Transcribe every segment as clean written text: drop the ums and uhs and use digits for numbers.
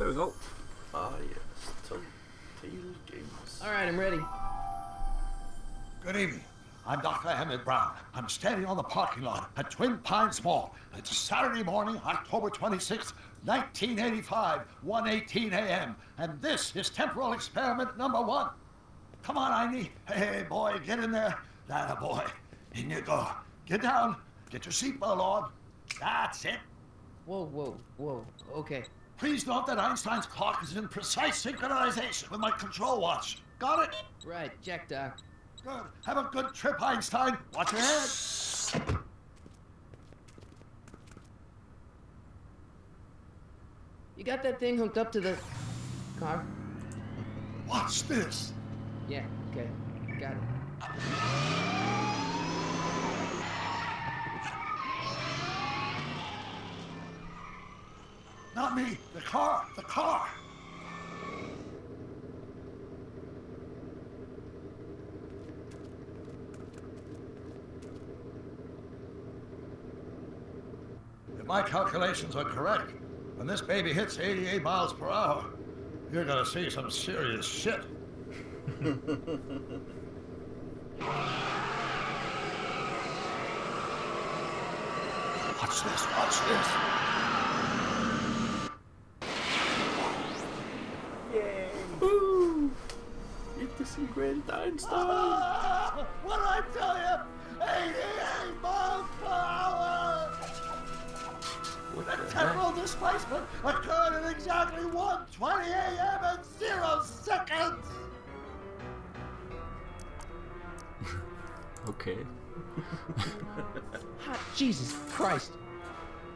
There we go. Ah, yes. Telltale Games. All right, I'm ready. Good evening. I'm Dr. Emmett Brown. I'm standing on the parking lot at Twin Pines Mall. It's Saturday morning, October 26th, 1985, 1:18 a.m. And this is temporal experiment number 1. Come on, Einie. Hey, boy, get in there. That a boy. In you go. Get down. Get your seatbelt on. That's it. Whoa, whoa, whoa. Okay. Please note that Einstein's clock is in precise synchronization with my control watch. Got it? Right. Check, Doc. Good. Have a good trip, Einstein. Watch your head. You got that thing hooked up to the car? Watch this. Yeah, okay. Got it. Not me. The car. The car. My calculations are correct. When this baby hits 88 miles per hour, you're gonna see some serious shit. Watch this, watch this. Yay! Woo! Get to see Grand Einstein. Ah, what'd I tell you? 88 miles per hour! The temporal displacement occurred at exactly 1:20 a.m. and 0 seconds. Okay. Hot Jesus Christ!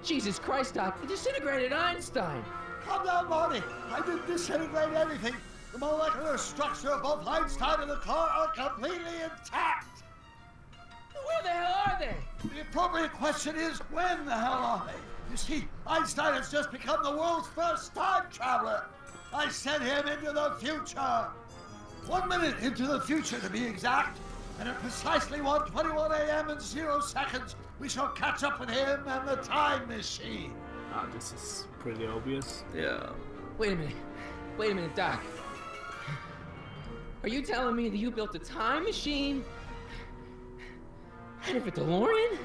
Jesus Christ, Doc! It disintegrated Einstein. Calm down, Marty. I didn't disintegrate anything. The molecular structure of both Einstein and the car are completely intact. Where the hell are they? The appropriate question is, when the hell are they? You see, Einstein has just become the world's first time traveler. I sent him into the future. 1 minute into the future, to be exact. And at precisely 1:21 a.m. and 0 seconds, we shall catch up with him and the time machine. Ah, this is pretty obvious. Yeah. Wait a minute, Doc. Are you telling me that you built a time machine out of a DeLorean?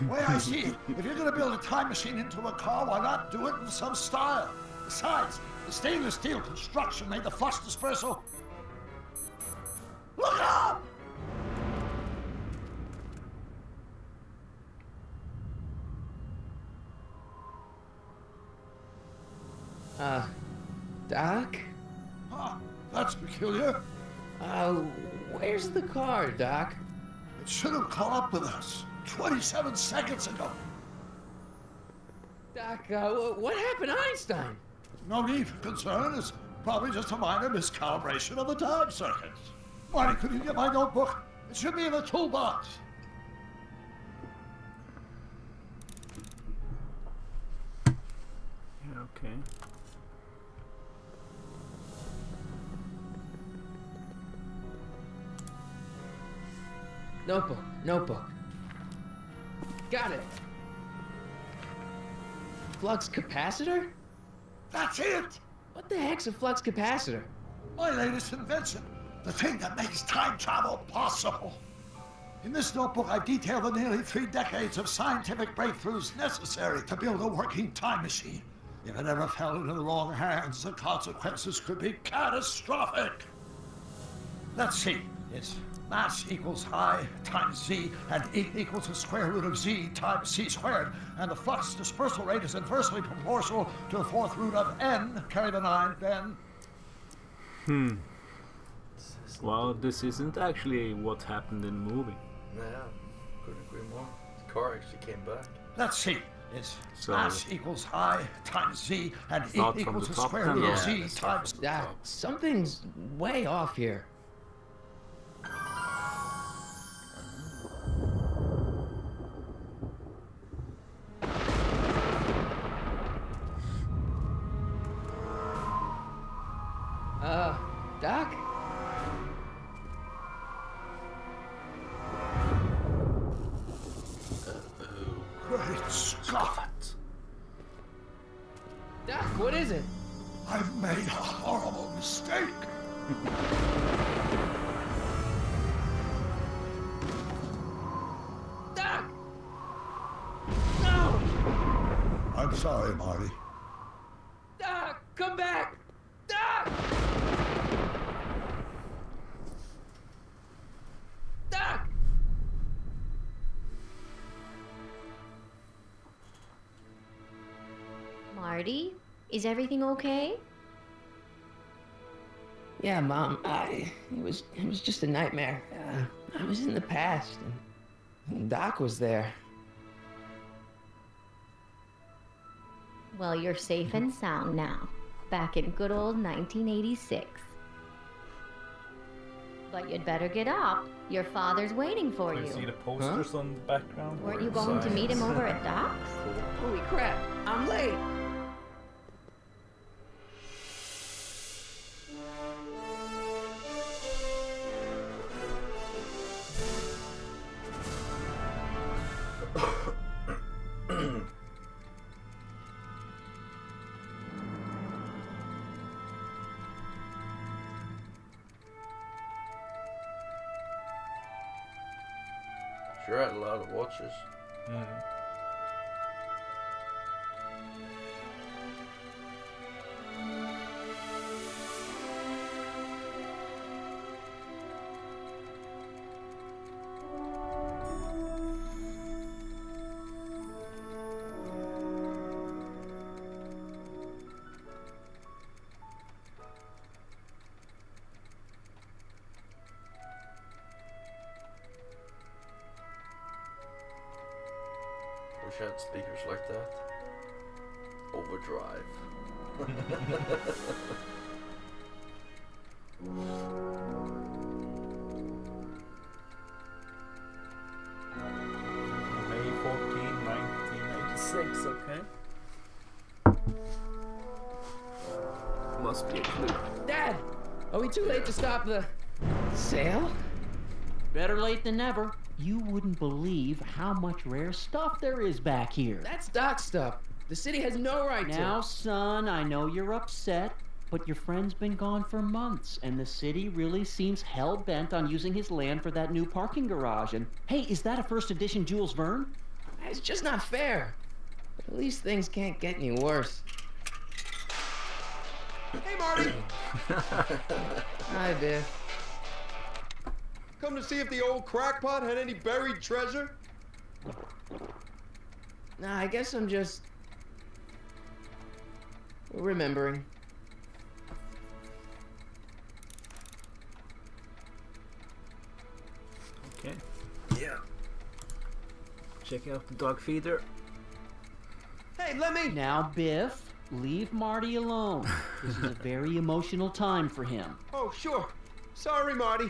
The way I see it, if you're going to build a time machine into a car, why not do it in some style? Besides, the stainless steel construction made the flux dispersal. Look up! Doc? Huh, that's peculiar. Where's the car, Doc? It should have caught up with us 27 seconds ago. Doc, what happened to Einstein? No need for concern. It's probably just a minor miscalibration of the time circuits. Marty, could you get my notebook? It should be in the toolbox. Yeah, okay. Notebook, notebook. Got it. Flux capacitor? That's it! What the heck's a flux capacitor? My latest invention. The thing that makes time travel possible. In this notebook, I detail the nearly 3 decades of scientific breakthroughs necessary to build a working time machine. If it ever fell into the wrong hands, the consequences could be catastrophic. Let's see. It's mass equals I times z, and E equals the square root of z times c squared, and the flux dispersal rate is inversely proportional to the 4th root of n. Carry the 9, Ben. Well, this isn't actually what happened in the movie. Yeah, couldn't agree more. The car actually came back. Let's see. It's mass equals I times z, and E equals the square root of z times... That, something's way off here. Doc? Great Scott! Doc, what is it? I've made a horrible mistake. Doc! No! I'm sorry, Marty. Doc, come back! Doc! Doc! Marty? Is everything okay? Yeah, Mom. It was just a nightmare. I was in the past, and Doc was there. Well, you're safe and sound now, back in good old 1986. But you'd better get up. Your father's waiting for you. I see the posters on the background. Weren't you going to meet him over at Doc's? Holy crap! I'm late. A lot of watches. Had speakers like that. Overdrive. May 14, 1986, okay. Must be a clue. Dad! Are we too late to stop the sale? Better late than never. You wouldn't believe how much rare stuff there is back here. That's Doc stuff. The city has no right to. Now, son, I know you're upset, but your friend's been gone for months, and the city really seems hell-bent on using his land for that new parking garage. And, hey, is that a first edition Jules Verne? It's just not fair. But at least things can't get any worse. Hey, Marty. Hi, Biff. Come to see if the old crackpot had any buried treasure? Nah, I guess I'm just remembering. Okay. Yeah. Check out the dog feeder. Hey, let me! Now, Biff, leave Marty alone. This is a very emotional time for him. Oh, sure. Sorry, Marty.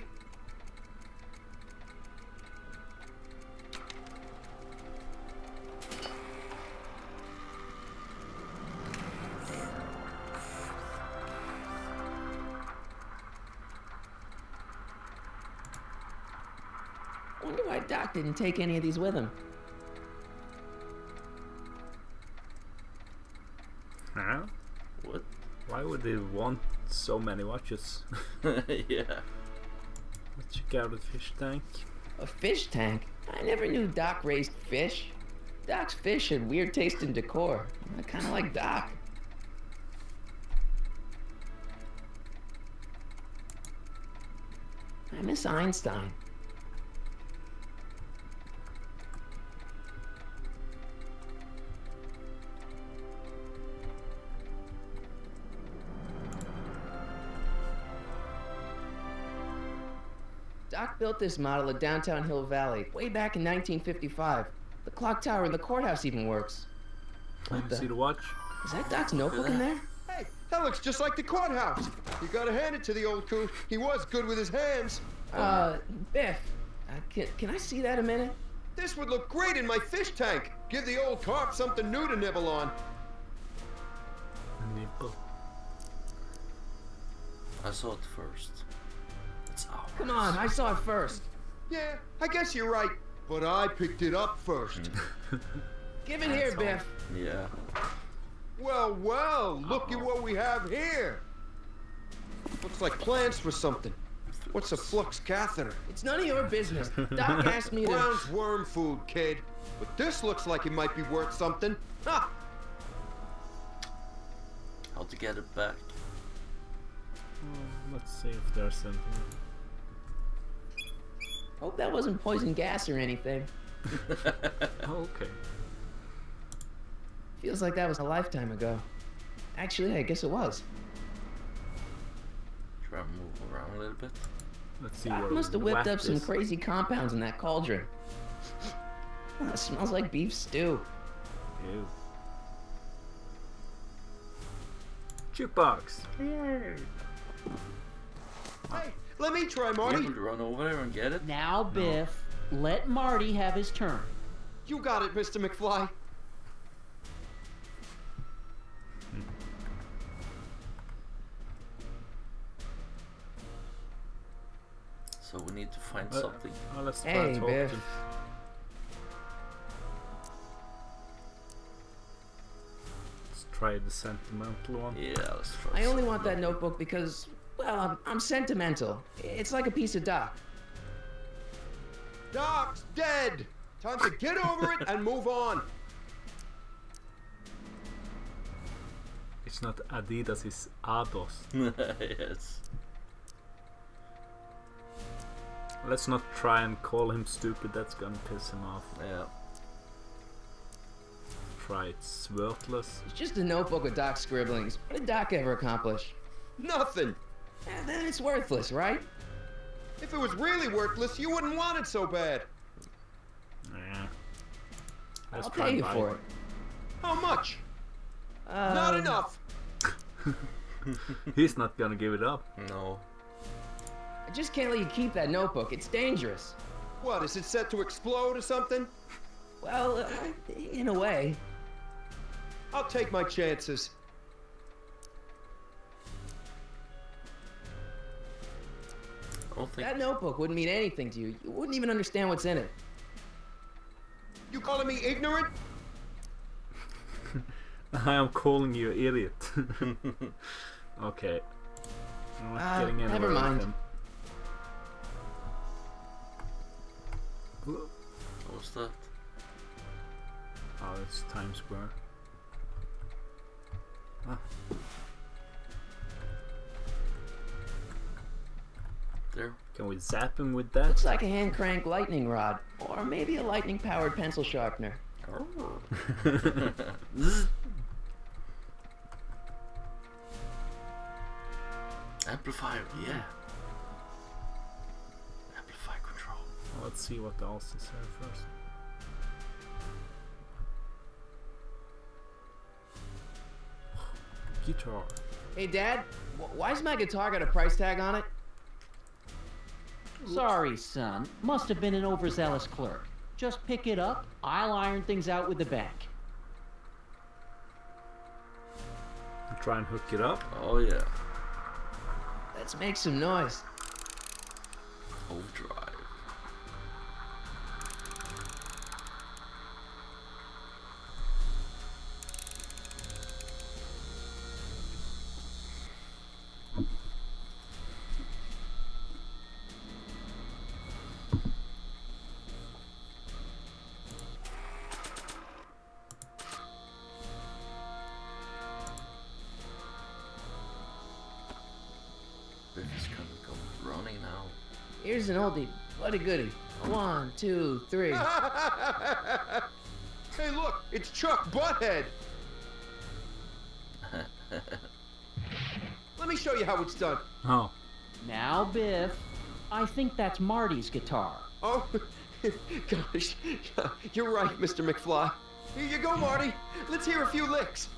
Doc didn't take any of these with him. Huh? What? Why would they want so many watches? Yeah. Let's check out the fish tank. A fish tank? I never knew Doc raised fish. Doc's fish had weird taste in decor. I kind of like Doc. I miss Einstein. Doc built this model of downtown Hill Valley way back in 1955. The clock tower in the courthouse even works. Let me see the watch. Is that Doc's notebook in there? Hey, that looks just like the courthouse. You gotta hand it to the old coot. He was good with his hands. Biff, can I see that a minute? This would look great in my fish tank. Give the old carp something new to nibble on. Nibble. I saw it first. Come on, I saw it first. Yeah, I guess you're right. But I picked it up first. Give it here, Biff. Yeah. Well, well, look at what we have here. Looks like plans for something. What's a flux catheter? It's none of your business. Doc asked me to... Brown's worm food, kid. But this looks like it might be worth something. Ha! How to get it back? Well, let's see if there's something. Hope that wasn't poison gas or anything. Okay. Feels like that was a lifetime ago. Actually, I guess it was. Try to move around a little bit. Let's see. I must have whipped up some crazy compounds in that cauldron. Oh, it smells like beef stew. Ew. Jukebox. Yay. Hey, let me try, Marty. You want to run over there and get it? Now, Biff, no. Let Marty have his turn. You got it, Mr. McFly. So we need to find something. Let's hey, Biff. Try the sentimental one. Yeah, let's try. I only want that notebook because, well, I'm sentimental. It's like a piece of Doc. Doc's dead. Time to get over it and move on. It's not Adidas, it's Ados. Yes. Let's not try and call him stupid. That's gonna piss him off. Yeah. It's worthless. It's just a notebook with Doc's scribblings. What did Doc ever accomplish? Nothing. And then it's worthless, right? If it was really worthless, you wouldn't want it so bad. Yeah. I'll pay you for it. How much? Not enough. He's not gonna give it up. No. I just can't let you keep that notebook. It's dangerous. What, is it set to explode or something? Well, in a way. I'll take my chances. I don't think... That notebook wouldn't mean anything to you. You wouldn't even understand what's in it. You calling me ignorant? I am calling you idiot. Okay. I'm not getting anywhere. Never mind. What was that? Oh, it's Times Square. Ah. There. Can we zap him with that? Looks like a hand crank lightning rod, or maybe a lightning powered pencil sharpener. Oh. Amplifier, yeah. Amplify control. Well, let's see what else is there first. Guitar. Hey, Dad, why's my guitar got a price tag on it? Sorry, son. Must have been an overzealous clerk. Just pick it up. I'll iron things out with the back. I'll try and hook it up. Oh, yeah. Let's make some noise. Overdrive. Here's an oldie, what a goodie. 1, 2, 3. Hey, look, it's Chuck Butthead. Let me show you how it's done. Oh. Now, Biff, I think that's Marty's guitar. Oh, gosh, you're right, Mr. McFly. Here you go, Marty. Let's hear a few licks.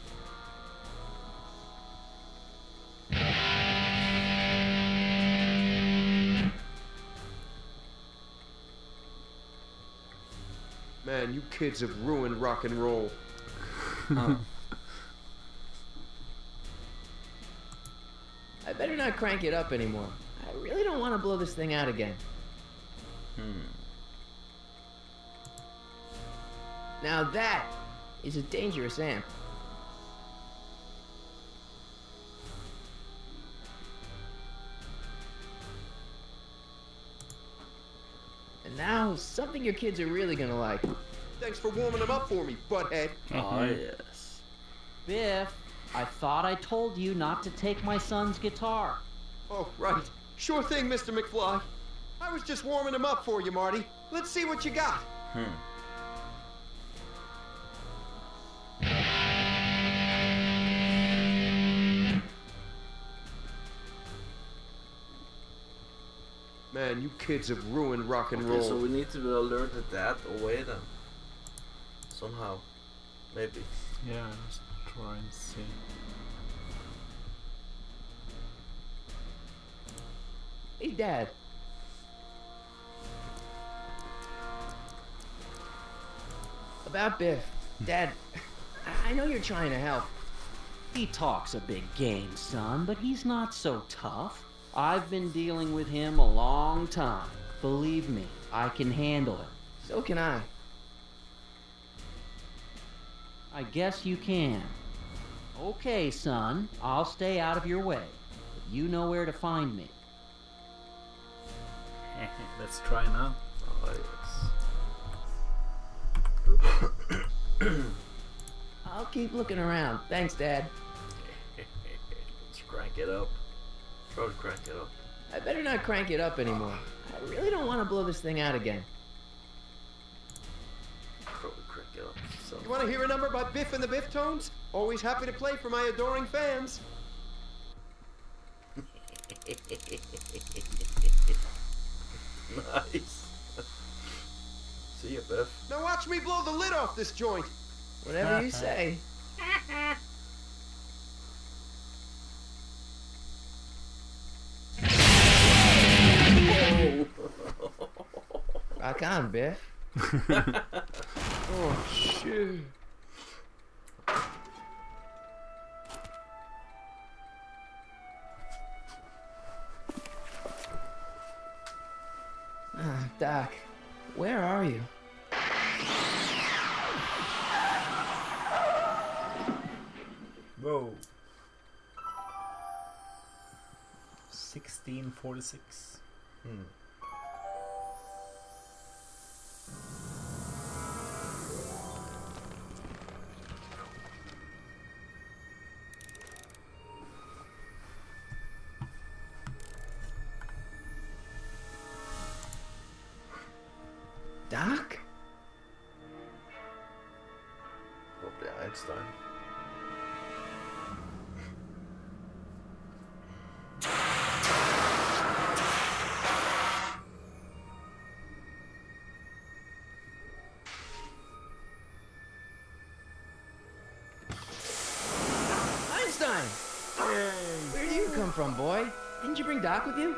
Man, you kids have ruined rock and roll. I better not crank it up anymore. I really don't want to blow this thing out again. Now that is a dangerous amp. Now, something your kids are really gonna like. Thanks for warming them up for me, butthead. Oh, yes. Biff, I thought I told you not to take my son's guitar. Oh, right. Sure thing, Mr. McFly. I was just warming him up for you, Marty. Let's see what you got. Man, you kids have ruined rock and roll. So we need to be alerted that away then. Somehow. Maybe. Yeah, let's try and see. Hey, Dad. About Biff. Dad, I know you're trying to help. He talks a big game, son, but he's not so tough. I've been dealing with him a long time. Believe me, I can handle it. So can I. I guess you can. Okay, son, I'll stay out of your way. But you know where to find me. Let's try now. Oh, yes. I'll keep looking around. Thanks, Dad. Let's crank it up. Try to crank it up. I better not crank it up anymore. I really don't want to blow this thing out again. Probably crank it up. So. You want to hear a number by Biff and the Biff Tones? Always happy to play for my adoring fans. Nice. See ya, Biff. Now watch me blow the lid off this joint. Whatever you say. Rock on, Biff. Oh, shit. Doc, where are you? Whoa. 1646. Doc? Probably Einstein. Einstein! Where do you come from, boy? Didn't you bring Doc with you?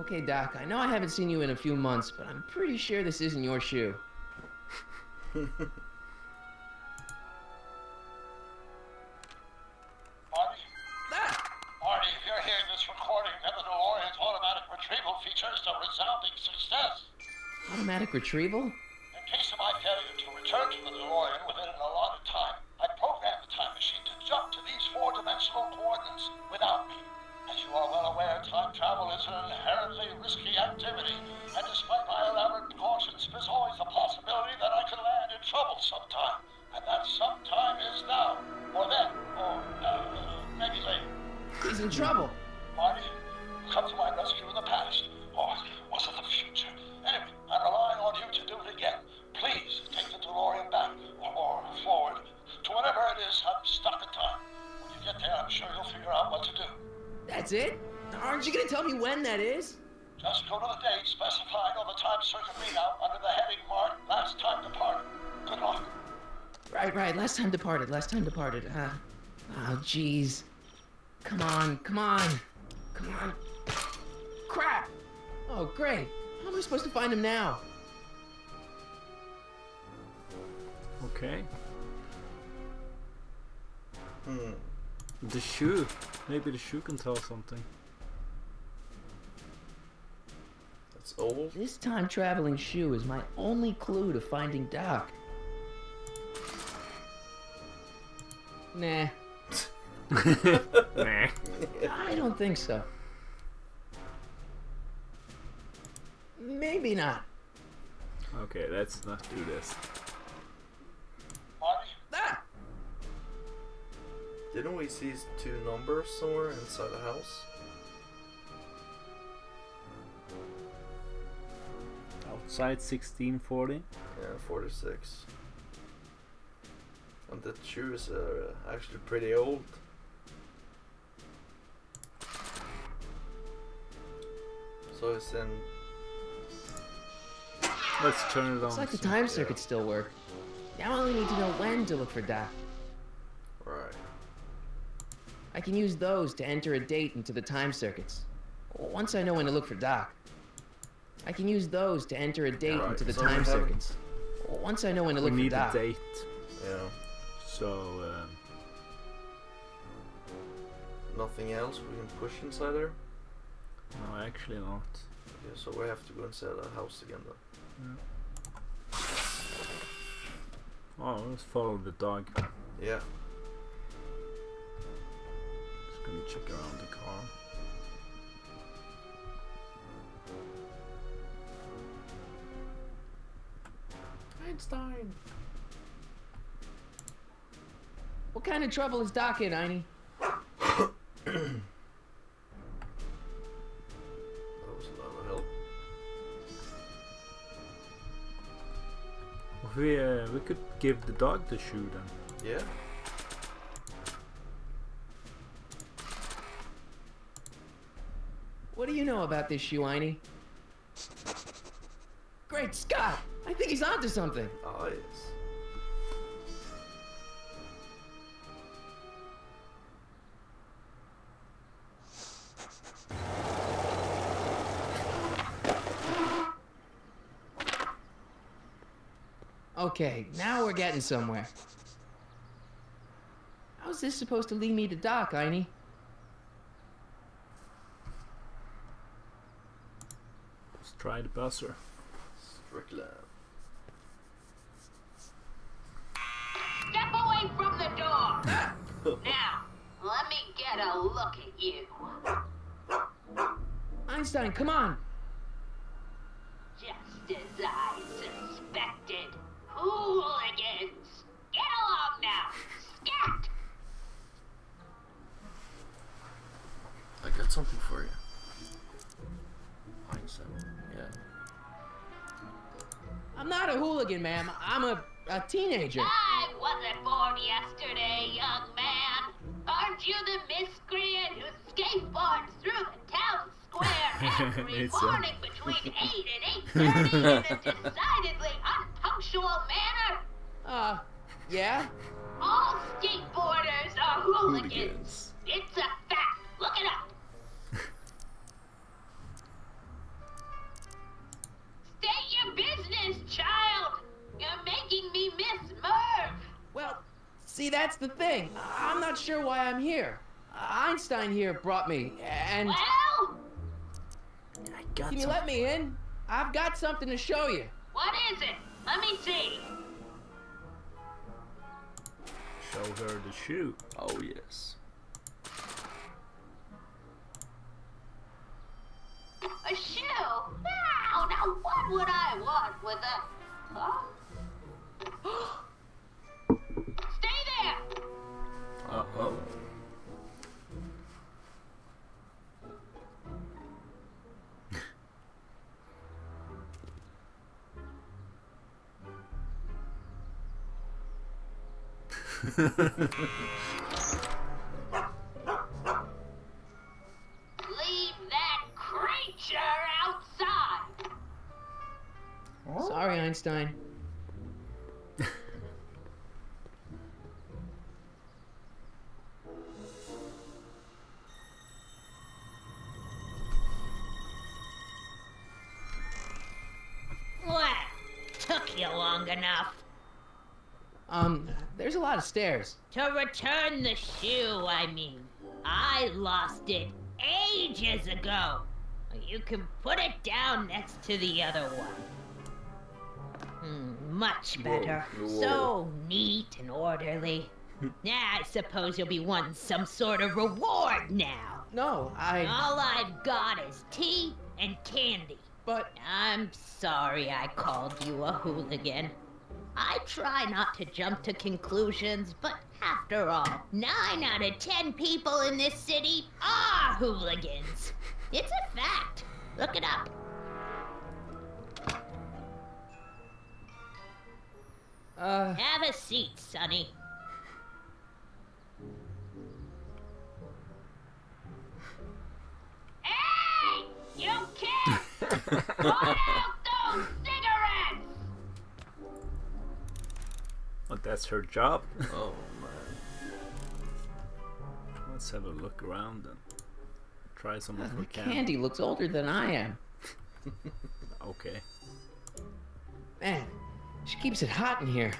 Okay, Doc, I know I haven't seen you in a few months, but I'm pretty sure this isn't your shoe. Marty, Marty, if you're hearing this recording, remember DeLorean's automatic retrieval feature is a resounding success. Automatic retrieval? In case of my failure to return to the DeLorean within an allotted time, I programmed the time machine to jump to these four-dimensional coordinates without me. As you are well aware, time travel is an inherently risky activity, and despite my elaborate precautions, there's always the possibility that I could land in trouble sometime. And that sometime is now, or then, or maybe later. He's in trouble. Marty, you come to my rescue in the past, or was it the future? Anyway, I'm relying on you to do it again. Please take the DeLorean back, or forward, to whatever it is. I'm stuck in time. When you get there, I'm sure you'll figure out what to do. That's it? Aren't you going to tell me when that is? Just go to the date specified on the time circuit readout under the heading marked last time departed. Good luck. Right, last time departed. Oh, jeez. Come on. Crap! Oh, great. How am I supposed to find him now? Okay. The shoe. Maybe the shoe can tell something. That's old. This time traveling shoe is my only clue to finding Doc. Nah. Nah. I don't think so. Maybe not. Okay, let's not do this. Ah! Didn't we see two numbers somewhere inside the house? Outside 1640? Yeah, 46. And the shoes are actually pretty old. So it's in... Let's turn it on. It's like the time circuits still work. Now I only need to know when to look for Doc. Right. I can use those to enter a date into the time circuits. Once I know when to look for Doc. I can use those to enter a date into the time circuits. Once I know when to look for Doc. We need a date. Yeah. So, nothing else we can push inside there? No, actually not. Okay, so we have to go inside the house again then. Yeah. Oh, let's follow the dog. Yeah. Just gonna check around the car. Einstein! What kind of trouble is Doc in, Einie? We could give the dog the shoe then. Yeah. What do you know about this shoe, Einie? Great Scott! I think he's onto something. Oh yes. Okay, now we're getting somewhere. How's this supposed to lead me to Doc, Einie? Let's try the buzzer. Strickland. Step away from the door! Now, let me get a look at you. Einstein, come on! Just as I suspected. Hooligans! Get along now! Scat! I got something for you. Einstein. Yeah. I'm not a hooligan, ma'am. I'm a teenager. I wasn't born yesterday, young man. Aren't you the miscreant who skateboards through the town square every morning between 8 and 8:30 in a decidedly unpunctual manner? Yeah? All skateboarders are hooligans. It's a fact. Look it up. State your business, child. You're making me miss Merv. Well, see, that's the thing. I'm not sure why I'm here. Einstein here brought me, and... Well? I got Can you let me in? I've got something to show you. What is it? Let me see. Show her the shoe. Oh, yes. A shoe? Wow, now what would I want with a... Huh? Stay there! Uh-oh. Leave that creature outside. Oh. Sorry, Einstein. Well, took you long enough. There's a lot of stairs. To return the shoe, I mean. I lost it ages ago. You can put it down next to the other one. Much better. Whoa. So neat and orderly. I suppose you'll be wanting some sort of reward now. No, all I've got is tea and candy. But... I'm sorry I called you a hooligan. I try not to jump to conclusions, but after all, 9 out of 10 people in this city are hooligans. It's a fact. Look it up. Have a seat, Sonny. Hey! You kids! Put out those cigarettes! Well, that's her job? Oh, man. Let's have a look around and try some of the candy. Looks older than I am. Okay. Man, she keeps it hot in here.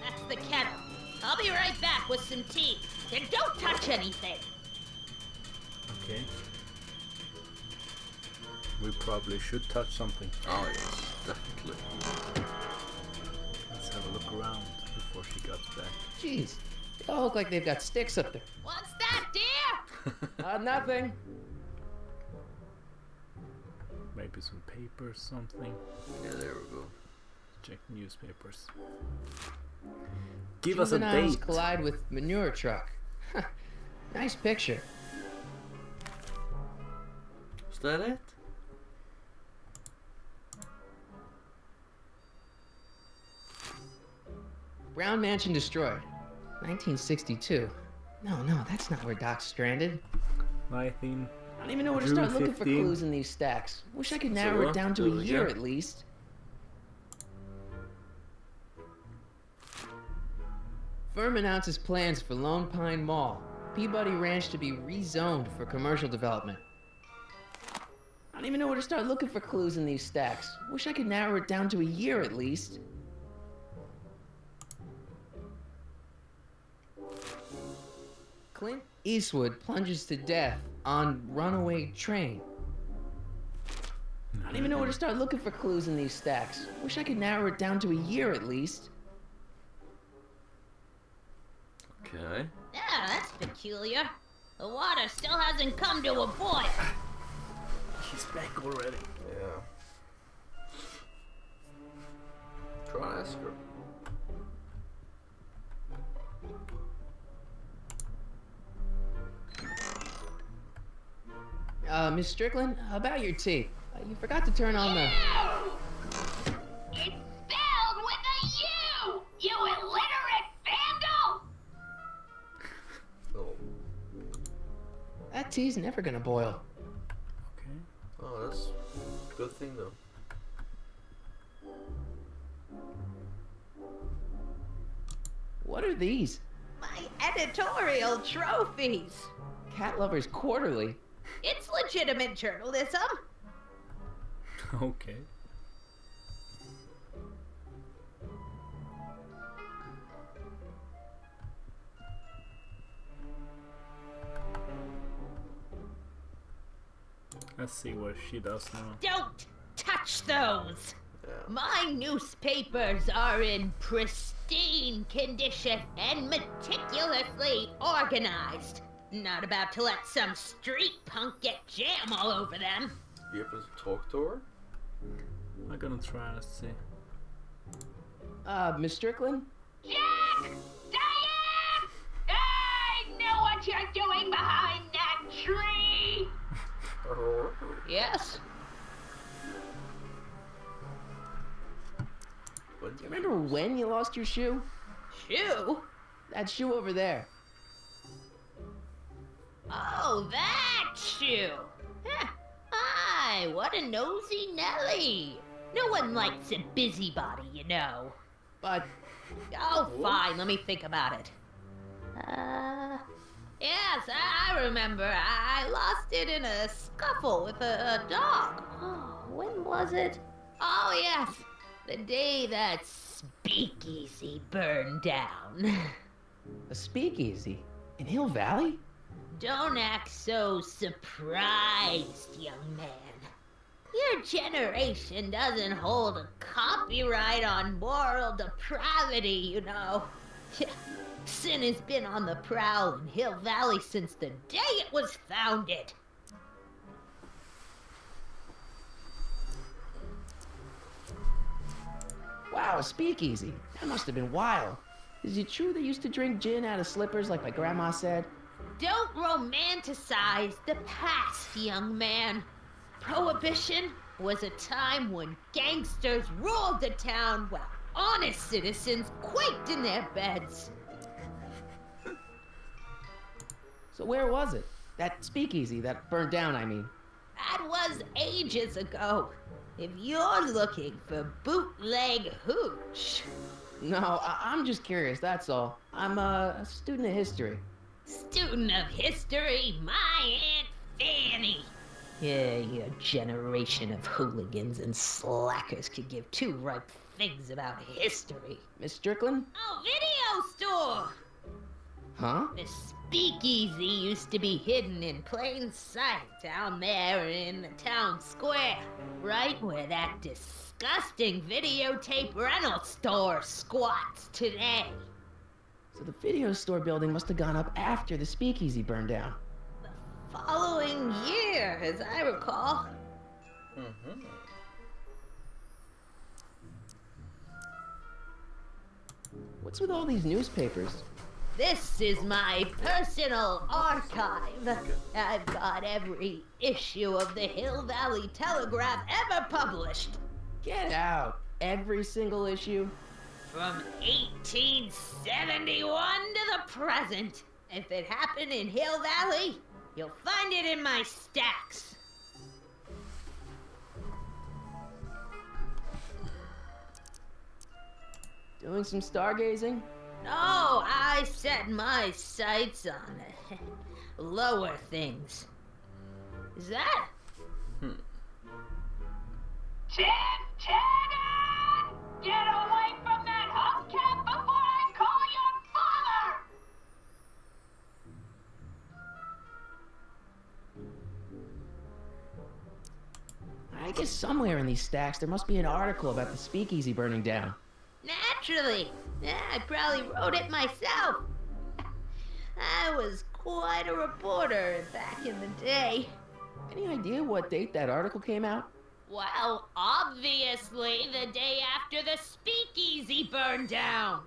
That's the kettle. I'll be right back with some tea. And don't touch anything. Okay. We probably should touch something. Oh yes, definitely. Let's have a look around before she gets back. Jeez, they all look like they've got sticks up there. What's that, dear? Nothing. Maybe some paper or something. Yeah, there we go. Check newspapers. Give us a date. Collide with manure truck. Nice picture. Is that it? Brown mansion destroyed. 1962. No, that's not where Doc's stranded. I don't even know where to start looking for clues in these stacks. Wish I could narrow it down to a year at least. Firm announces plans for Lone Pine Mall, Peabody Ranch to be rezoned for commercial development. I don't even know where to start looking for clues in these stacks. Wish I could narrow it down to a year at least. Clint Eastwood plunges to death on runaway train. I don't even know where to start looking for clues in these stacks. Wish I could narrow it down to a year at least. Okay. Yeah, that's peculiar. The water still hasn't come to a boil. She's back already. Yeah. Try and ask her. Miss Strickland, about your tea. You forgot to turn on the... It's spelled with a U! You illiterate vandal! That tea's never gonna boil. Okay. Oh, that's a good thing, though. What are these? My editorial trophies. Cat Lovers Quarterly? It's legitimate journalism. Okay. Let's see what she does now. Don't touch those! My newspapers are in pristine condition and meticulously organized. Not about to let some street punk get jam all over them. You have to talk to her? I'm gonna try and see. Miss Strickland? Jack! Diane! I know what you're doing behind that tree! Yes? Do you remember when you lost your shoe? Shoe? That shoe over there. Oh, that shoe! Huh. Aye, what a nosy Nelly! No one likes a busybody, you know. But... Oh, fine, let me think about it. Yes, I remember. I lost it in a scuffle with a dog. Oh, when was it? Oh, yes. The day that speakeasy burned down. A speakeasy? In Hill Valley? Don't act so surprised, young man. Your generation doesn't hold a copyright on moral depravity, you know. Sin has been on the prowl in Hill Valley since the day it was founded. Wow, a speakeasy. That must have been wild. Is it true they used to drink gin out of slippers like my grandma said? Don't romanticize the past, young man. Prohibition was a time when gangsters ruled the town while honest citizens quaked in their beds. So where was it? That speakeasy that burned down, I mean. That was ages ago. If you're looking for bootleg hooch. No, I'm just curious, that's all. I'm a student of history. Student of history, my Aunt Fanny. Yeah, your generation of hooligans and slackers could give two ripe figs about history. Miss Strickland? Oh, video store! Huh? The speakeasy used to be hidden in plain sight down there in the town square, right where that disgusting videotape rental store squats today. So the video store building must have gone up after the speakeasy burned down. The following year, as I recall. Mm-hmm. What's with all these newspapers? This is my personal archive. I've got every issue of the Hill Valley Telegraph ever published. Get out. Every single issue? From 1871 to the present. If it happened in Hill Valley, you'll find it in my stacks. Doing some stargazing? No, I set my sights on lower things. Is that? Tannen! Get away from that hubcap before I call your father! I guess somewhere in these stacks there must be an article about the speakeasy burning down. Naturally! Yeah, I probably wrote it myself. I was quite a reporter back in the day. Any idea what date that article came out? Well, obviously the day after the speakeasy burned down.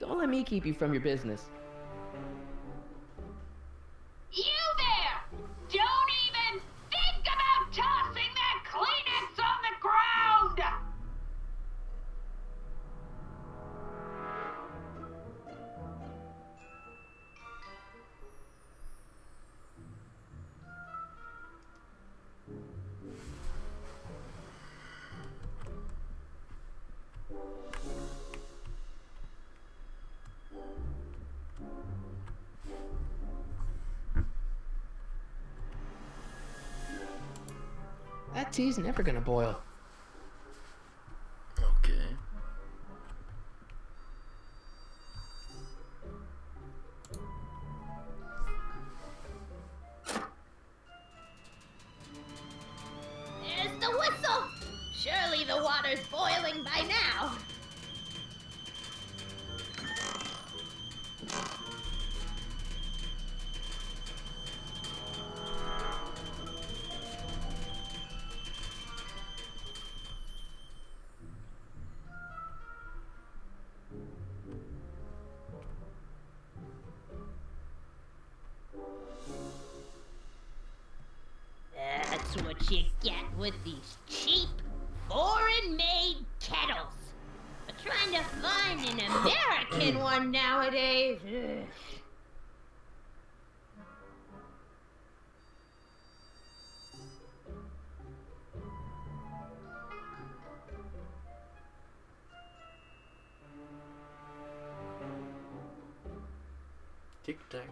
Don't let me keep you from your business. You there! Don't even think about tossing that Kleenex on the ground! That tea's never gonna boil. Okay. There's the whistle! Surely the water's boiling by now. You get with these cheap, foreign-made kettles. We're trying to find an American one nowadays. Ugh. Tic-tac.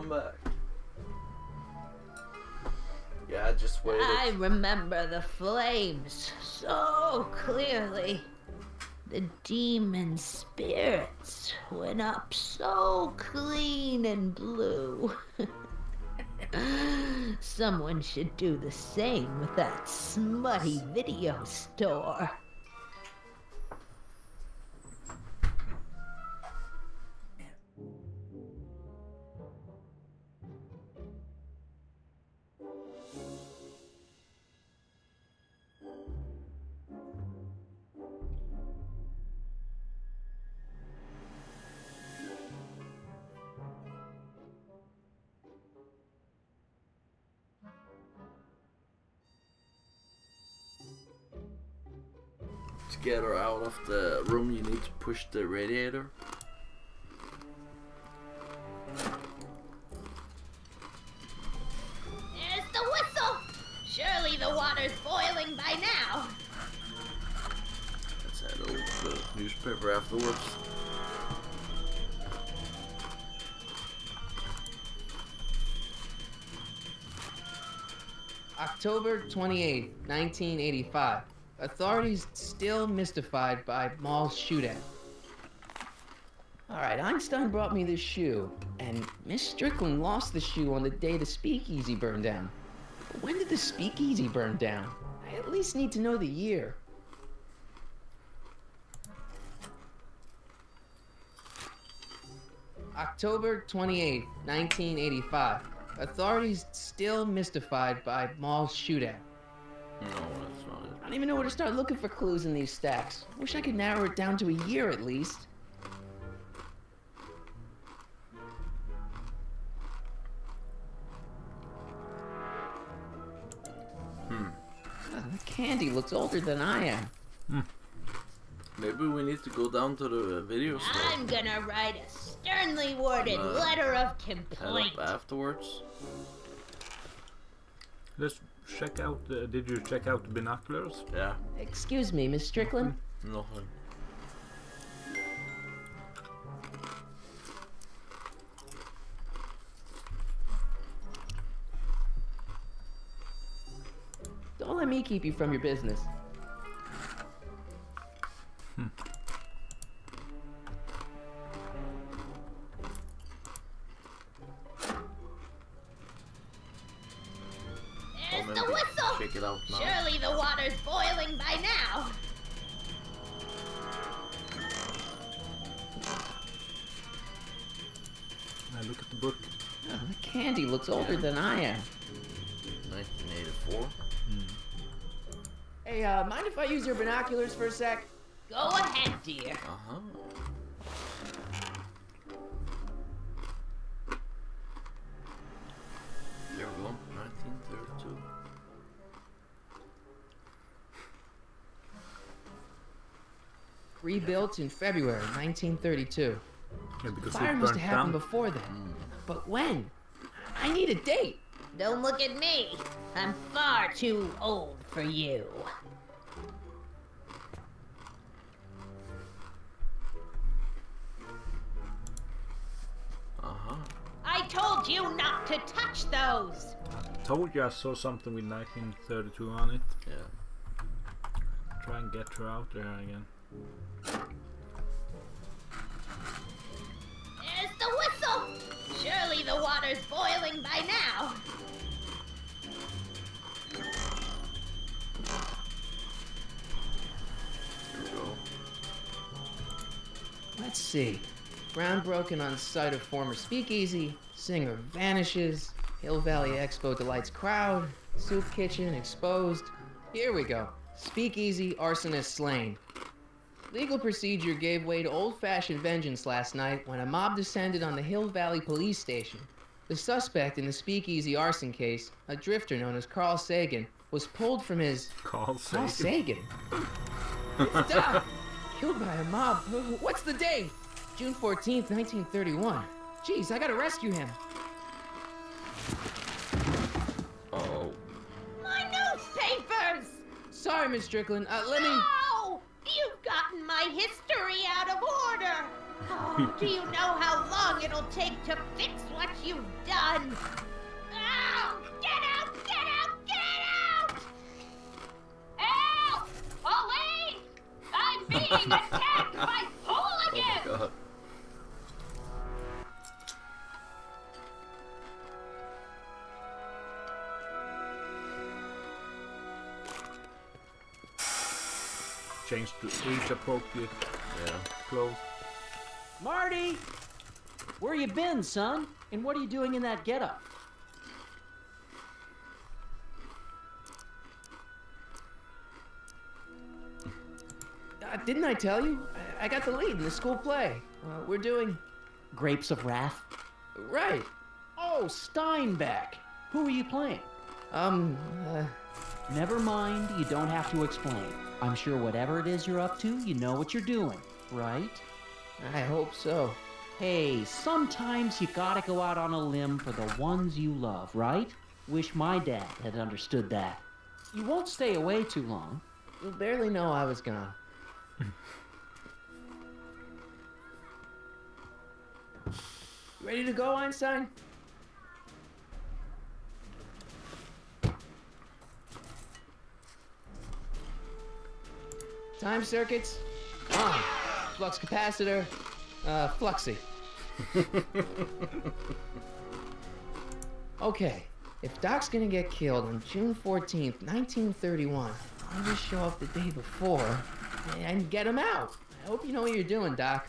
one back. Yeah, I just waited. I remember the flames so clearly. The demon spirits went up so clean and blue. Someone should do the same with that smutty video store. To get her out of the room, you need to push the radiator. There's the whistle! Surely the water's boiling by now. Let's add a little newspaper afterwards. October 28, 1985. Authorities still mystified by mall shootout. All right, Einstein brought me this shoe, and Miss Strickland lost the shoe on the day the speakeasy burned down. But when did the speakeasy burn down? I at least need to know the year. October 28, 1985. Authorities still mystified by mall shootout. No, that's not it. I don't even know where to start looking for clues in these stacks. Wish I could narrow it down to a year at least. God, the candy looks older than I am. Maybe we need to go down to the video store. I'm gonna write a sternly worded letter of complaint. Head up afterwards. Let's check out the, did you check out the binoculars? Yeah. Excuse me, Miss Strickland? Nothing. Don't let me keep you from your business. Surely the water's boiling by now. I look at the book. Oh, the candy looks older than I am. 1984. Hey, mind if I use your binoculars for a sec? Go ahead, dear. There we go. 1932. Rebuilt in February 1932. Yeah, the fire must have happened before then. But when? I need a date. Don't look at me. I'm far too old for you. I told you not to touch those. I told you I saw something with 1932 on it. Yeah. Try and get her out there again. There's the whistle! Surely the water's boiling by now. Let's see. Ground broken on site of former speakeasy, singer vanishes, Hill Valley Expo delights crowd, soup kitchen exposed. Here we go. Speakeasy arsonist slain. Legal procedure gave way to old-fashioned vengeance last night when a mob descended on the Hill Valley police station. The suspect in the speakeasy arson case, a drifter known as Carl Sagan, was pulled from his... Carl Sagan? It's done! Killed by a mob. What's the date? June 14th, 1931. Jeez, I gotta rescue him. Oh. My newspapers! Sorry, Miss Strickland. Let me... You've gotten my history out of order! Oh, Do you know how long it'll take to fix what you've done? Oh, get out! Get out! Get out! Help! Pauline! I'm being attacked by hooligans! Oh my God. Change to age appropriate clothes. Marty! Where you been, son? And what are you doing in that getup? Didn't I tell you? I got the lead in the school play. We're doing... Grapes of Wrath? Right. Oh, Steinbeck. Who are you playing? Never mind, you don't have to explain. I'm sure whatever it is you're up to, you know what you're doing, right? I hope so. Hey, sometimes you gotta go out on a limb for the ones you love, right? Wish my dad had understood that. You won't stay away too long. You barely know I was gone. Ready to go, Einstein? Time circuits, on. Flux capacitor, fluxy. Okay, if Doc's gonna get killed on June 14th, 1931, I'll just show up the day before and get him out. I hope you know what you're doing, Doc.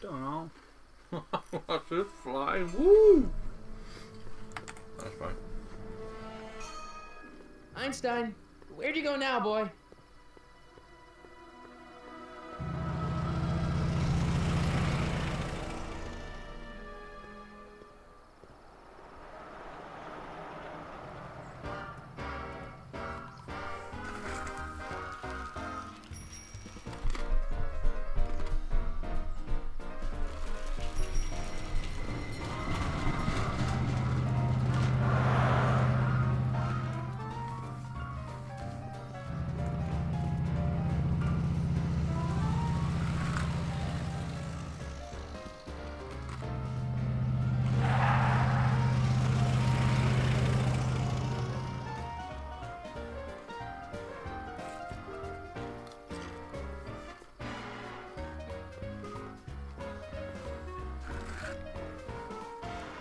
Don't know. Watch it fly. Woo! That's fine. Einstein, where'd you go now, boy?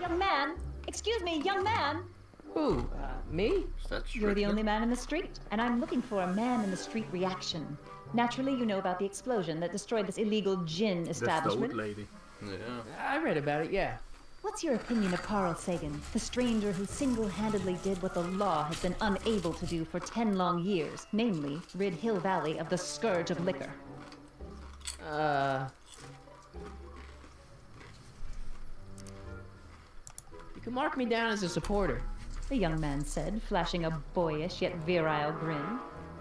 Young man, excuse me, young man. Who? Me? That's You're tricky. The only man in the street, and I'm looking for a man in the street reaction. Naturally, you know about the explosion that destroyed this illegal gin establishment. That's the old lady. Yeah. I read about it, yeah. What's your opinion of Carl Sagan, the stranger who single-handedly did what the law has been unable to do for 10 long years, namely, rid Hill Valley of the scourge of liquor? You can mark me down as a supporter, the young man said, flashing a boyish yet virile grin.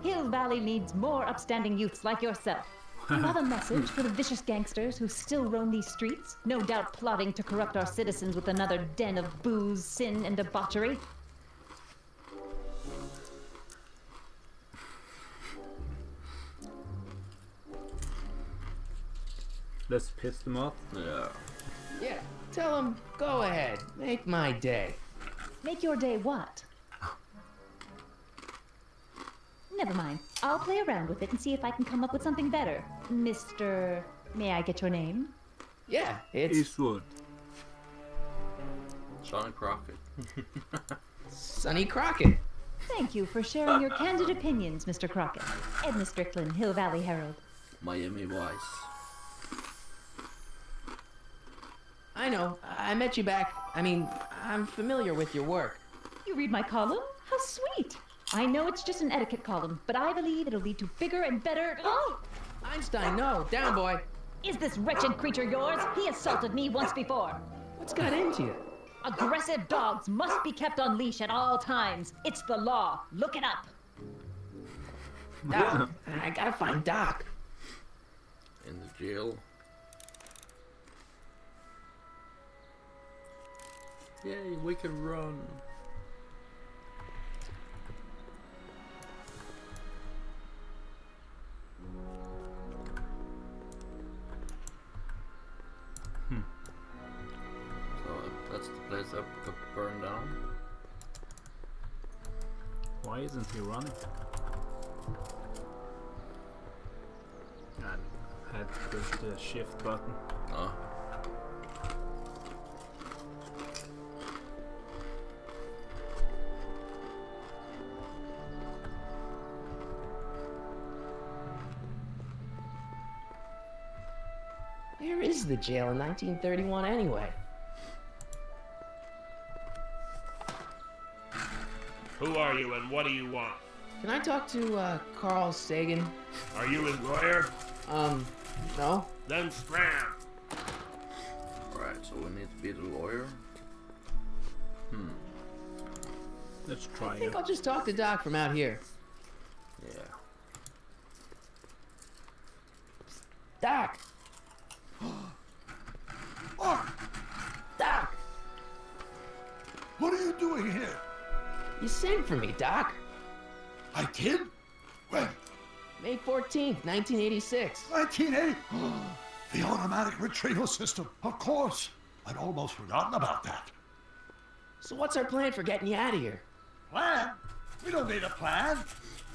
Hill Valley needs more upstanding youths like yourself. You have a message for the vicious gangsters who still roam these streets, no doubt plotting to corrupt our citizens with another den of booze, sin, and debauchery? Let's piss them off? Yeah. Yeah, tell them, go ahead, make my day. Make your day what? Never mind. I'll play around with it and see if I can come up with something better. Mr. May I get your name? Yeah, it's... Eastwood. Sonny Crockett. Sonny Crockett. Thank you for sharing your candid opinions, Mr. Crockett. Edna Strickland, Hill Valley Herald. Miami Vice. I know. I met you back. I mean, I'm familiar with your work. You read my column? How sweet. I know it's just an etiquette column, but I believe it'll lead to bigger and better... Oh! Einstein, no! Down, boy! Is this wretched creature yours? He assaulted me once before. What's got into you? Aggressive dogs must be kept on leash at all times. It's the law. Look it up. Doc, I gotta find Doc. In the jail. Yay, we can run. Place up to burn down. Why isn't he running? I had to push the shift button. Oh. Where is the jail in 1931 anyway? Who are you and what do you want? Can I talk to, Carl Sagan? Are you his lawyer? No. Then scram! Alright, so we need to be the lawyer? Let's try it. I think I'll just talk to Doc from out here. Yeah. Doc! Oh! Doc! What are you doing here? You sent for me, Doc. I did? When? May 14th, 1986. 1980? The automatic retrieval system, of course. I'd almost forgotten about that. So what's our plan for getting you out of here? Plan? We don't need a plan.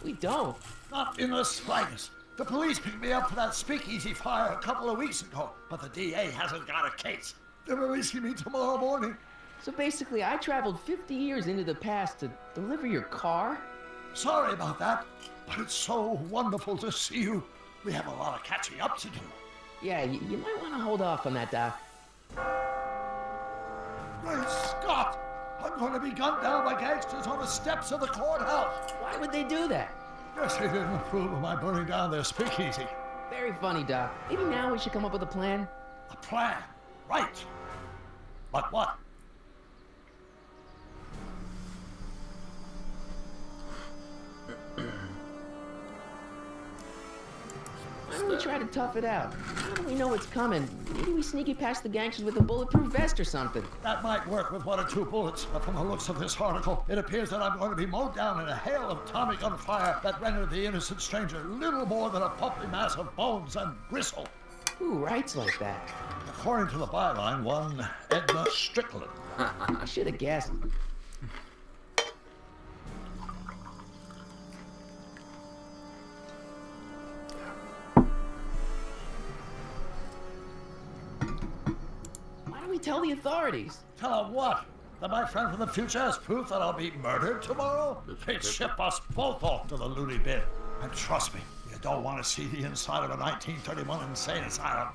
We don't. Not in the slightest. The police picked me up for that speakeasy fire a couple of weeks ago, but the DA hasn't got a case. They're releasing me tomorrow morning. So basically, I traveled 50 years into the past to deliver your car? Sorry about that, but it's so wonderful to see you. We have a lot of catching up to do. Yeah, you might want to hold off on that, Doc. Great Scott! I'm going to be gunned down by gangsters on the steps of the courthouse. Why would they do that? Yes, they didn't approve of my burning down their speakeasy. Very funny, Doc. Maybe now we should come up with a plan. A plan? Right. But what? Why don't we try to tough it out? How do we know what's coming? Maybe we sneak it past the gangsters with a bulletproof vest or something. That might work with 1 or 2 bullets, but from the looks of this article, it appears that I'm going to be mowed down in a hail of atomic gun fire that rendered the innocent stranger little more than a puffy mass of bones and gristle. Who writes like that? According to the byline, one Edna Strickland. I should have guessed. Tell the authorities. Tell them what? that my friend from the future has proof that I'll be murdered tomorrow? They'd ship us both off to the loony bin. And trust me, you don't want to see the inside of a 1931 insane asylum.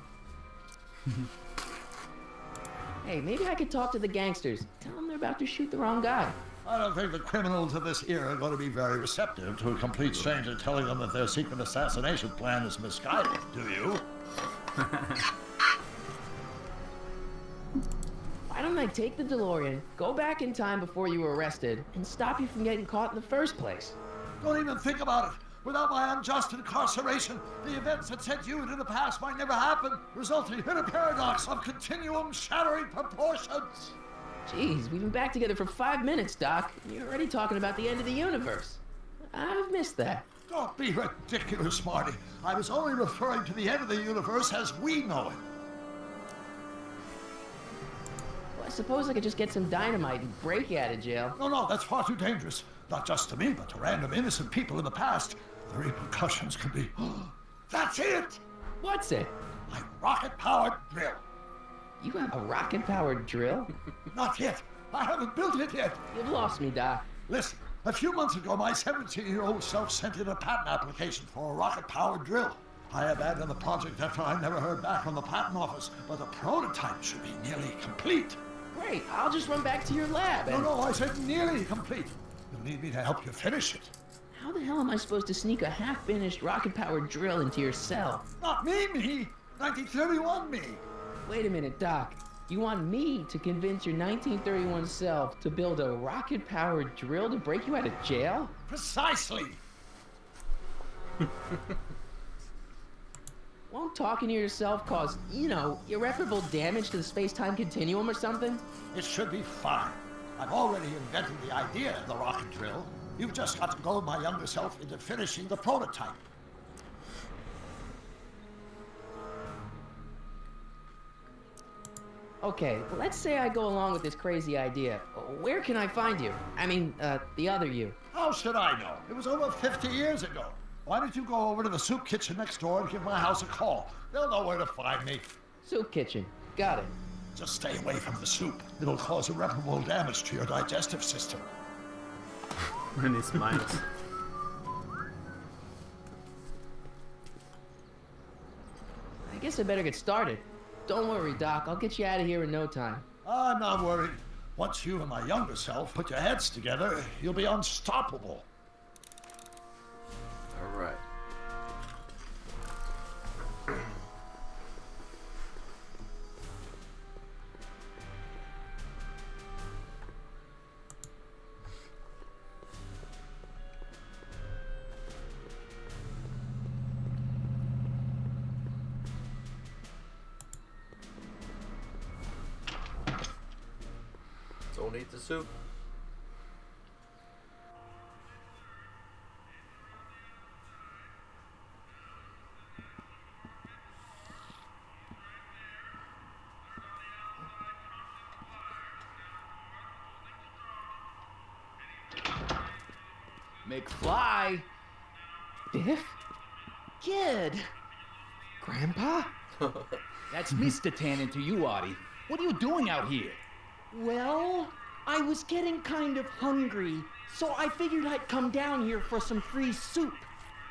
Hey, maybe I could talk to the gangsters. Tell them they're about to shoot the wrong guy. I don't think the criminals of this era are going to be very receptive to a complete stranger telling them that their secret assassination plan is misguided, do you? Why don't I take the DeLorean, go back in time before you were arrested, and stop you from getting caught in the first place? Don't even think about it. Without my unjust incarceration, the events that sent you into the past might never happen, resulting in a paradox of continuum-shattering proportions. Jeez, we've been back together for 5 minutes, Doc, and you're already talking about the end of the universe. I've missed that. Don't be ridiculous, Marty. I was only referring to the end of the universe as we know it. Well, I suppose I could just get some dynamite and break you out of jail. No, no, that's far too dangerous. Not just to me, but to random innocent people in the past. The repercussions could be... That's it! What's it? My rocket-powered drill. You have a rocket-powered drill? Not yet. I haven't built it yet. You've lost me, Doc. Listen, a few months ago, my 17-year-old self sent in a patent application for a rocket-powered drill. I abandoned the project after I never heard back from the patent office, but the prototype should be nearly complete. Great. I'll just run back to your lab and... No, no, I said nearly complete. You'll need me to help you finish it. How the hell am I supposed to sneak a half-finished rocket-powered drill into your cell? Not me! 1931 me! Wait a minute, Doc. You want me to convince your 1931 self to build a rocket-powered drill to break you out of jail? Precisely! Won't talking to yourself cause, you know, irreparable damage to the space-time continuum or something? It should be fine. I've already invented the idea of the rocket drill. You've just got to goad my younger self into finishing the prototype. Okay, let's say I go along with this crazy idea. Where can I find you? I mean, the other you. How should I know? It was over 50 years ago. Why don't you go over to the soup kitchen next door and give my house a call? They'll know where to find me. Soup kitchen. Got it. Just stay away from the soup. It'll cause irreparable damage to your digestive system. And he smiles. I guess I better get started. Don't worry, Doc. I'll get you out of here in no time. I'm not worried. Once you and my younger self put your heads together, you'll be unstoppable. All right. Eat the soup. McFly! Biff? Kid! Grandpa? That's Mr. Tannen to you, Artie. What are you doing out here? Well... I was getting kind of hungry, so I figured I'd come down here for some free soup.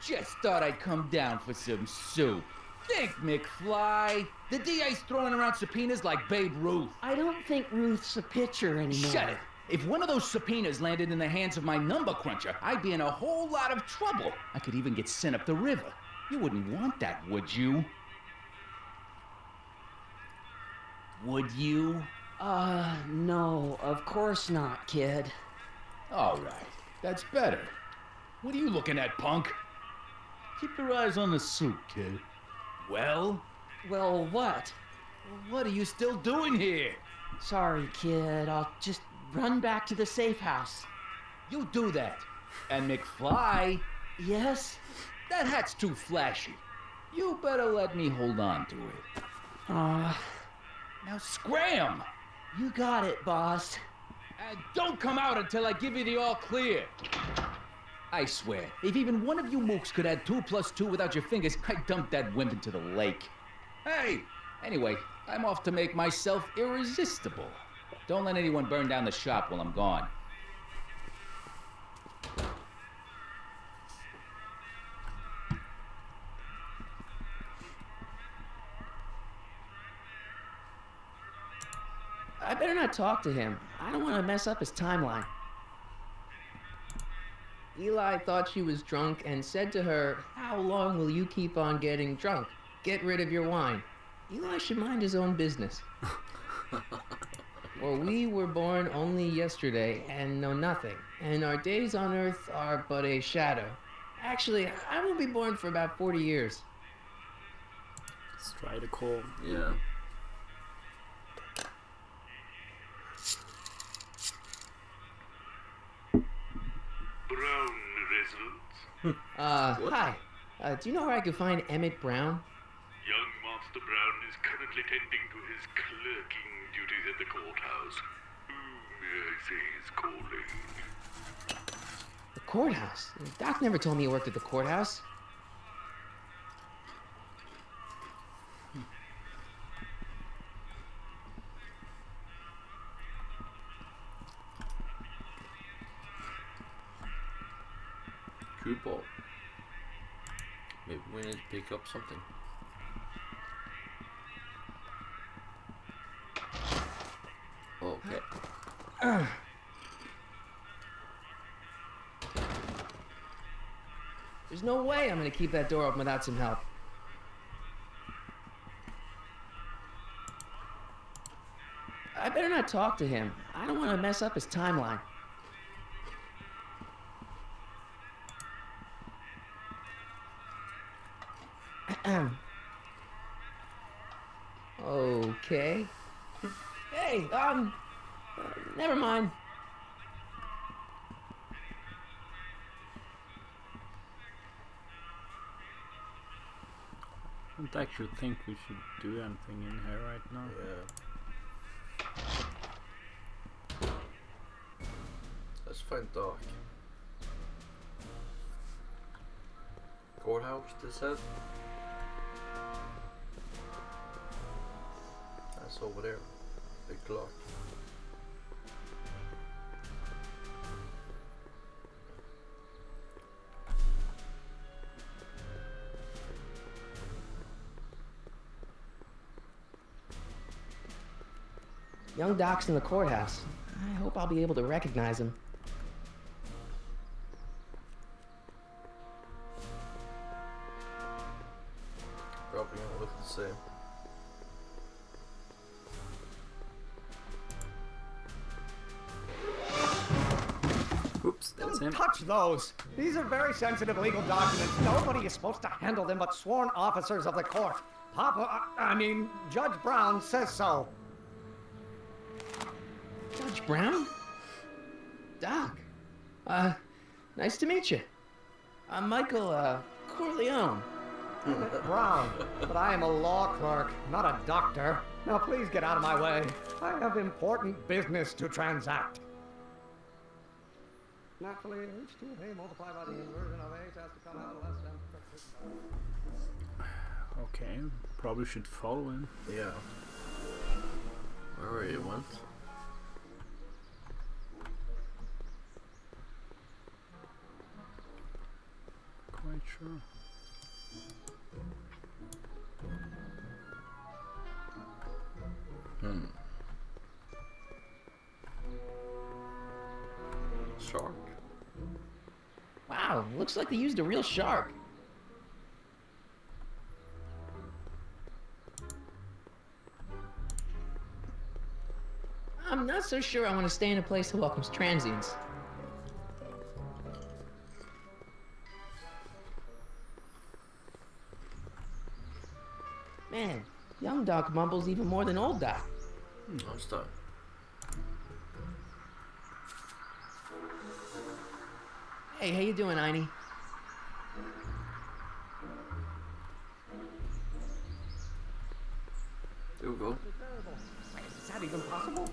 Just thought I'd come down for some soup. Think, McFly. The DA's throwing around subpoenas like Babe Ruth. I don't think Ruth's a pitcher anymore. Shut it. If one of those subpoenas landed in the hands of my number cruncher, I'd be in a whole lot of trouble. I could even get sent up the river. You wouldn't want that, would you? Would you? No, of course not, kid. All right, that's better. What are you looking at, punk? Keep your eyes on the soup, kid. Well? Well, what? What are you still doing here? Sorry, kid. I'll just run back to the safe house. You do that. And McFly... Yes? That hat's too flashy. You better let me hold on to it. Now scram! You got it, boss. And don't come out until I give you the all clear. I swear, if even one of you mooks could add 2 plus 2 without your fingers, I'd dump that wimp into the lake. Hey! Anyway, I'm off to make myself irresistible. Don't let anyone burn down the shop while I'm gone. I better not talk to him. I don't want to mess up his timeline. Eli thought she was drunk and said to her, "How long will you keep on getting drunk? Get rid of your wine." Eli should mind his own business. For we were born only yesterday and know nothing, and our days on earth are but a shadow. Actually, I won't be born for about 40 years. Stridicole. Yeah. Brown resident. Hi. Do you know where I can find Emmett Brown? Young Master Brown is currently tending to his clerking duties at the courthouse. Whom may I say is calling? The courthouse? Doc never told me he worked at the courthouse. Coupon. Maybe we need to pick up something. Okay. There's no way I'm gonna keep that door open without some help. I better not talk to him. I don't want to mess up his timeline. Okay. Hey, never mind. I don't actually think we should do anything in here right now. Yeah. Let's find Doc. Courthouse, they said. That's over there. The clock. Young Doc's in the courthouse. I hope I'll be able to recognize him. Probably gonna look the same. Don't touch those! These are very sensitive legal documents. Nobody is supposed to handle them but sworn officers of the court. Judge Brown says so. Judge Brown? Doc. Nice to meet you. I'm Michael, Corleone. Brown, but I am a law clerk, not a doctor. Now please get out of my way. I have important business to transact. Naturally, H2A multiplied by the inversion of H has to come out less than... Okay, probably should follow him. Yeah. Wherever he went. Quite sure. Hmm. Shark. Wow, looks like they used a real shark. I'm not so sure I want to stay in a place that welcomes transients. Man, young Doc mumbles even more than old Doc. I'm stuck. Hey, how you doing, Einie? There we go. Is that even possible?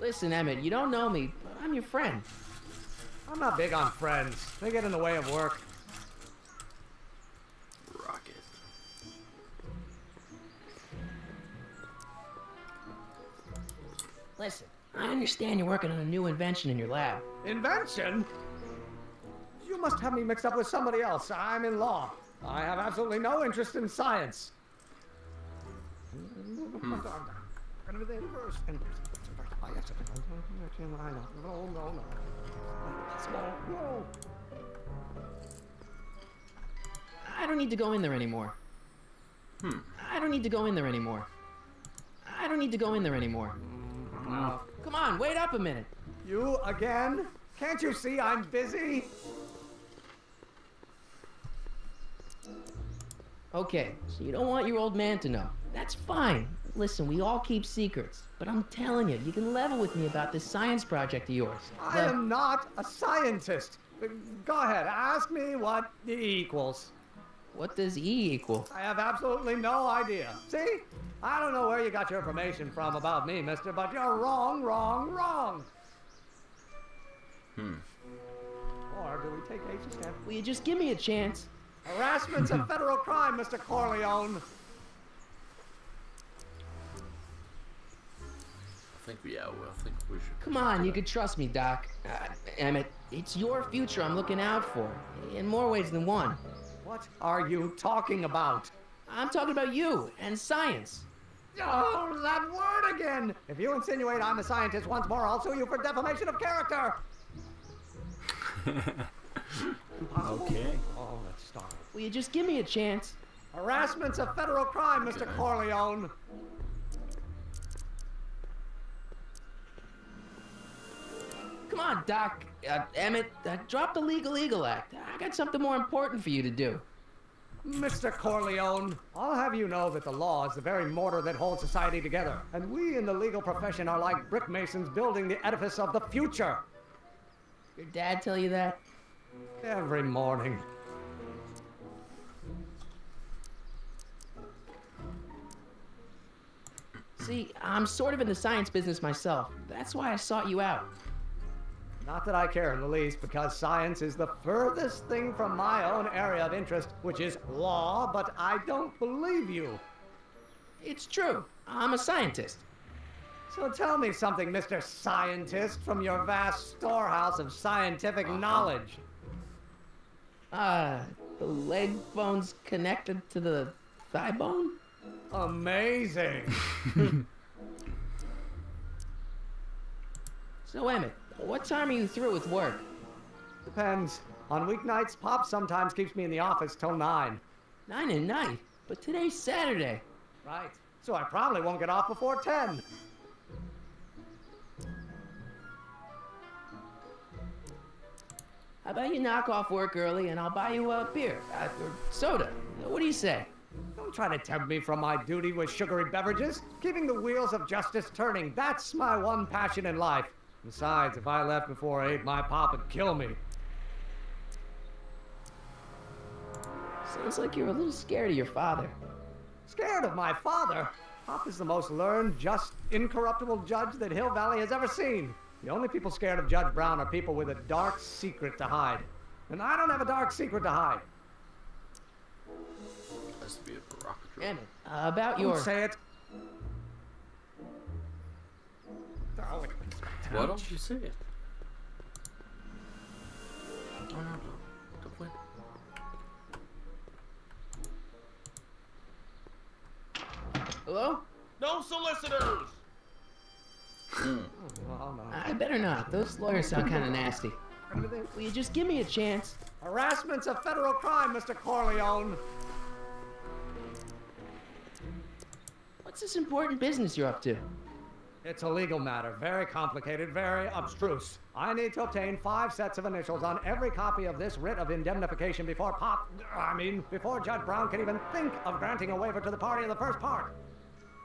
Listen, Emmett, you don't know me, but I'm your friend. I'm not big on friends. They get in the way of work. Rocket. Listen, I understand you're working on a new invention in your lab. Invention? You must have me mixed up with somebody else. I'm in law. I have absolutely no interest in science. I don't need to go in there anymore. I don't need to go in there anymore. I don't need to go in there anymore. Come on, wait up a minute. You again? Can't you see I'm busy? Okay, so you don't want your old man to know. That's fine. Listen, we all keep secrets. But I'm telling you, you can level with me about this science project of yours. I am not a scientist. Go ahead, ask me what E equals. What does E equal? I have absolutely no idea. See? I don't know where you got your information from about me, mister, but you're wrong, wrong, wrong. Or do we take H to stand? Will you just give me a chance? Harassment's a federal crime, Mr. Corleone. I think we should... Come on, you can trust me, Doc. Emmett, it's your future I'm looking out for, in more ways than one. What are you talking about? I'm talking about you and science. Oh, that word again! If you insinuate I'm a scientist once more, I'll sue you for defamation of character! Okay. Oh, let's start. Will you just give me a chance? Harassment's a federal crime, Mr. Corleone. Come on, Doc. Emmett, drop the Legal Eagle Act. I got something more important for you to do. Mr. Corleone, I'll have you know that the law is the very mortar that holds society together. And we in the legal profession are like brick masons building the edifice of the future. Your dad tell you that? Every morning. See, I'm sort of in the science business myself. That's why I sought you out. Not that I care in the least, because science is the furthest thing from my own area of interest, which is law, but I don't believe you. It's true. I'm a scientist. So tell me something, Mr. Scientist, from your vast storehouse of scientific knowledge. The leg bone's connected to the thigh bone? Amazing! So, Emmett, what time are you through with work? Depends. On weeknights, Pop sometimes keeps me in the office till 9. 9 at night? But today's Saturday. Right. So I probably won't get off before 10. How about you knock off work early and I'll buy you a beer, or soda? What do you say? Don't try to tempt me from my duty with sugary beverages. Keeping the wheels of justice turning, that's my one passion in life. Besides, if I left before 8, my pop would kill me. Sounds like you're a little scared of your father. Scared of my father? Pop is the most learned, just, incorruptible judge that Hill Valley has ever seen. The only people scared of Judge Brown are people with a dark secret to hide. And I don't have a dark secret to hide. It has to be a provocateur. Emmett, about your... Don't say it. Why don't you say it? Oh, no, don't wait. Hello? No solicitors! I better not. Those lawyers sound kind of nasty. Will you just give me a chance? Harassment's a federal crime, Mr. Corleone. What's this important business you're up to? It's a legal matter. Very complicated, very obstruse. I need to obtain 5 sets of initials on every copy of this writ of indemnification before before Judge Brown can even think of granting a waiver to the party in the first part.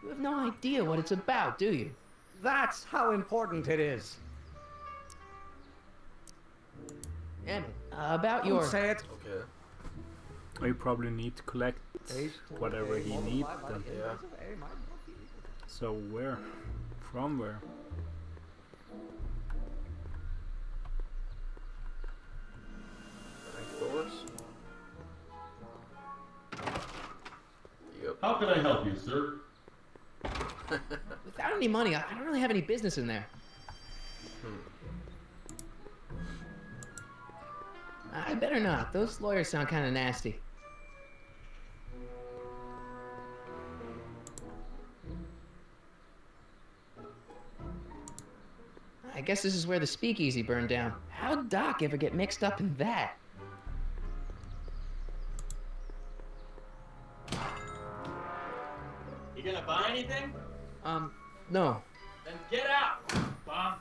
You have no idea what it's about, do you? That's how important it is. Emmett, about your... Don't say it. Okay. You probably need to collect whatever he needs. Yeah. So where? From where? How can I help you, sir? Without any money, I don't really have any business in there. I better not. Those lawyers sound kind of nasty. I guess this is where the speakeasy burned down. How'd Doc ever get mixed up in that? You gonna buy anything? No. Then get out, Bob.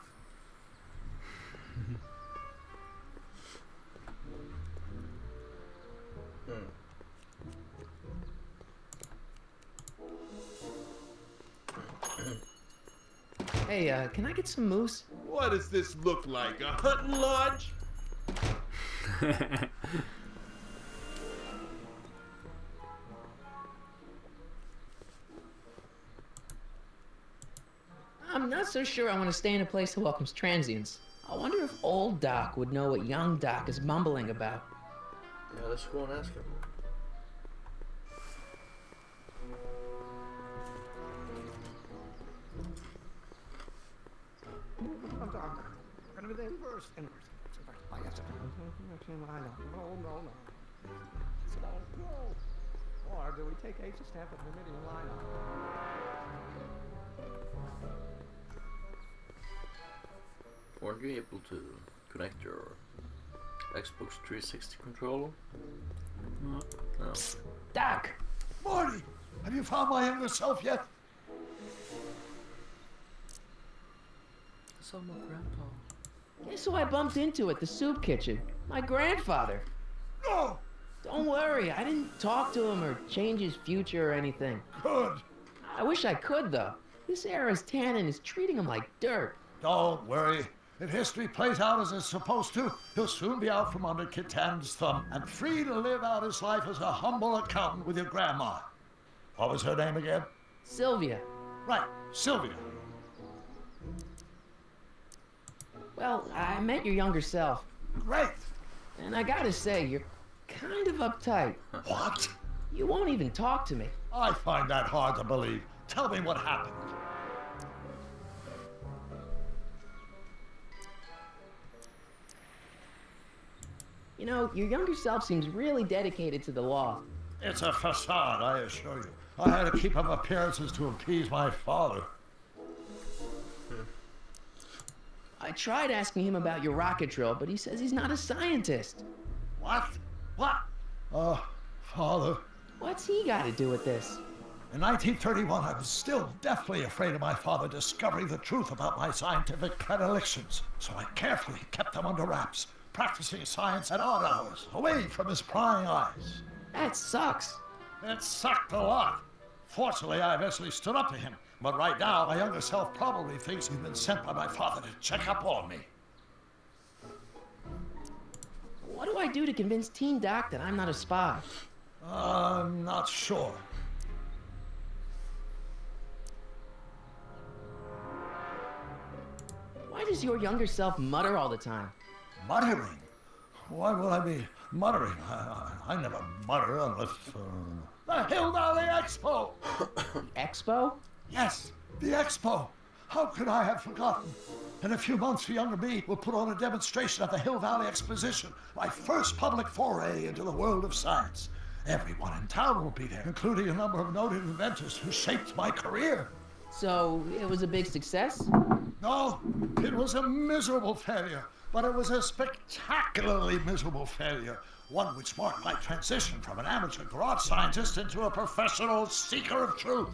Hey, can I get some moose? What does this look like? A hunting lodge? I'm not so sure I want to stay in a place that welcomes transients. I wonder if old Doc would know what young Doc is mumbling about. Yeah, let's go and ask him. Or do we take H to stamp at the middle line? Were you able to connect your Xbox 360 controller? No. Psst, Doc! Marty! Have you found my younger self yet? I saw my grandpa. Guess who I bumped into at the soup kitchen? My grandfather. No! Don't worry, I didn't talk to him or change his future or anything. Good. I wish I could, though. This era's Tannen is treating him like dirt. Don't worry. If history plays out as it's supposed to, he'll soon be out from under Kit Tannen's thumb and free to live out his life as a humble accountant with your grandma. What was her name again? Sylvia. Right, Sylvia. Well, I met your younger self. Great. And I gotta say, you're kind of uptight. What? You won't even talk to me. I find that hard to believe. Tell me what happened. You know, your younger self seems really dedicated to the law. It's a facade, I assure you. I had to keep up appearances to appease my father. I tried asking him about your rocket drill, but he says he's not a scientist. What? What? Father. What's he got to do with this? In 1931, I was still deathly afraid of my father discovering the truth about my scientific predilections, so I carefully kept them under wraps, practicing science at odd hours, away from his prying eyes. That sucks. It sucked a lot. Fortunately, I eventually stood up to him. But right now, my younger self probably thinks he's been sent by my father to check up on me. What do I do to convince Teen Doc that I'm not a spy? I'm not sure. Why does your younger self mutter all the time? Muttering? Why would I be muttering? I never mutter unless... The Hill Valley Expo! The Expo? Yes, the Expo. How could I have forgotten? In a few months, the younger me will put on a demonstration at the Hill Valley Exposition, my first public foray into the world of science. Everyone in town will be there, including a number of noted inventors who shaped my career. So it was a big success? No, it was a miserable failure, but it was a spectacularly miserable failure. One which marked my transition from an amateur garage scientist into a professional seeker of truth.